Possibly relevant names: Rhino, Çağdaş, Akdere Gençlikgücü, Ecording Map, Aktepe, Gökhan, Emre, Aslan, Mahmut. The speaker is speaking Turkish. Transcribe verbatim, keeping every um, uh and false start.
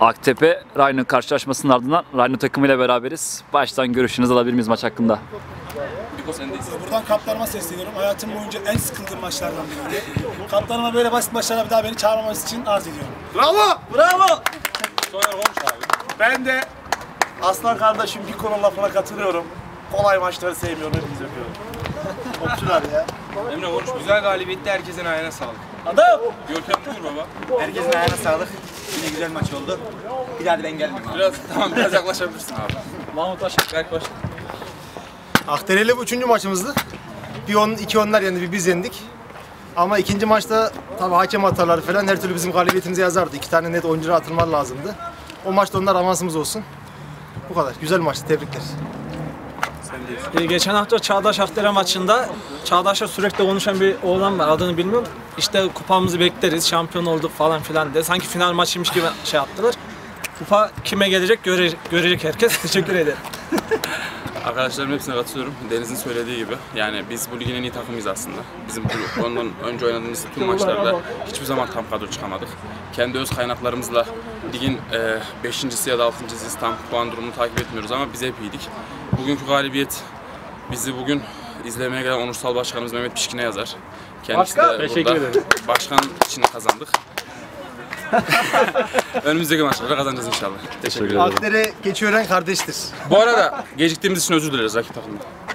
Aktepe Rhino karşılaşmasının ardından Rhino takımıyla beraberiz. Baştan görüşünüzü alabilir miyiz maç hakkında? Buradan kaptanıma sesleniyorum. Hayatım boyunca en sıkıldığım maçlardan biri. Kaptanıma böyle basit maçlara bir daha beni çağırmaması için arz ediyorum. Bravo! Bravo! Ben de Aslan kardeşim bir konu lafına katılıyorum. Kolay maçları sevmiyorum, hepimiz yapıyorum. Topçular ya. Emre konuş. Güzel galibiyette herkesin ayağına sağlık. Adam! Gökhan dur baba. Herkesin ayağına sağlık. Yine güzel maç oldu. Bir daha da ben gelmem. Biraz tamam, biraz yaklaşabilirsin abi. Mahmut aşık, Berk başla. Akdere'yle bu üçüncü maçımızdı. Bir on, iki onlar yendi, bir biz yendik. Ama ikinci maçta tabii hakem hataları falan her türlü bizim galibiyetimize yazardı. İki tane net oyuncuya atılmalar lazımdı. O maçta onlar avansımız olsun. Bu kadar. Güzel maçtı. Tebrikler. Ee, geçen hafta Çağdaş Akdere maçında Çağdaş'la sürekli konuşan bir oğlan var, adını bilmiyorum. İşte kupamızı bekleriz, şampiyon olduk falan filan diye. Sanki final maçıymış gibi şey yaptılar. Kupa kime gelecek göre görecek herkes. Teşekkür ederim. Arkadaşlarım hepsine katılıyorum. Deniz'in söylediği gibi. Yani biz bu ligin en iyi takımıyız aslında. Bizim grup. Ondan önce oynadığımız tüm maçlarda hiçbir zaman tam kadro çıkamadık. Kendi öz kaynaklarımızla ligin beşincisi ya da altıncısıyız. Tam puan durumunu takip etmiyoruz ama biz hep iyiydik. Bugünkü galibiyet bizi bugün izlemeye gelen onursal başkanımız Mehmet Pişkin'e yazar. Kendisi de burada başkan için kazandık. Önümüzdeki maçlara kazanacağız inşallah. Teşekkür ederim. Akdere Gençlikgücü kardeştir. Bu arada geciktiğimiz için özür dileriz rakip takımda.